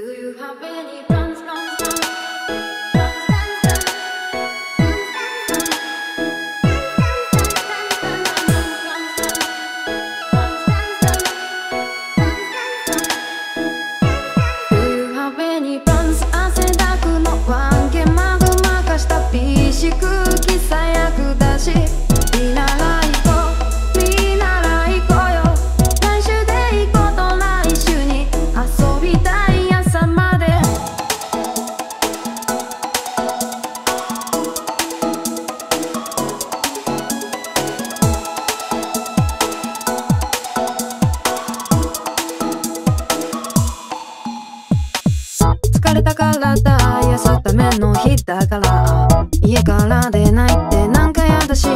Do you have any plans?体癒すための日だから家から出ないってなんかやだし